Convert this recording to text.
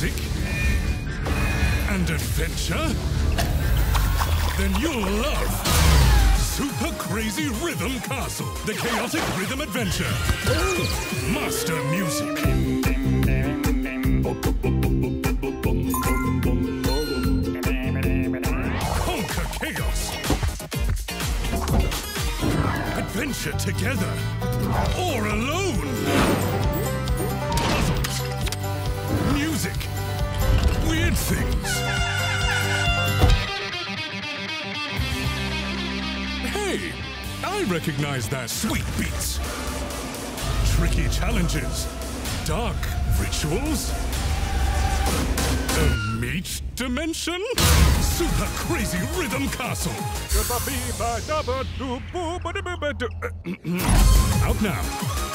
music and adventure, then you'll love Super Crazy Rhythm Castle, the chaotic rhythm adventure. Master music. Conquer chaos. Adventure together or alone. Puzzles, music, weird things. Hey, I recognize that sweet beats. Tricky challenges, dark rituals, a meat dimension. Super Crazy Rhythm Castle. Out now.